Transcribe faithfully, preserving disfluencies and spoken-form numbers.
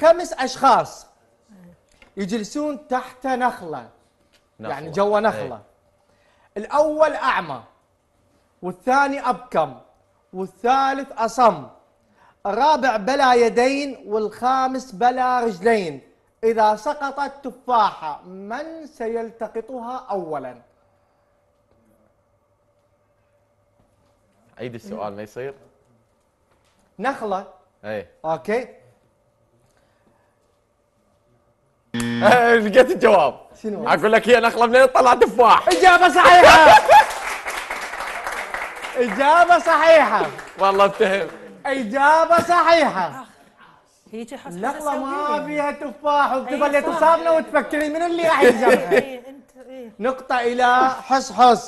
خمس اشخاص يجلسون تحت نخله, نخلة. يعني جوا نخله. ايه. الاول اعمى, والثاني ابكم, والثالث اصم, الرابع بلا يدين, والخامس بلا رجلين. اذا سقطت تفاحه من سيلتقطها اولا؟ عيد السؤال ما يصير. نخله. ايه اوكي. لقيت الجواب. شنو؟ اقول لك هي نخله منين طلع تفاح. اجابه صحيحه. اجابه صحيحه. والله افتهم. اجابه صحيحه. هيجي حس نخله ما فيها تفاح وتظلي تصابنا وتفكرين من اللي راح يجمعها. نقطه الى حص حص.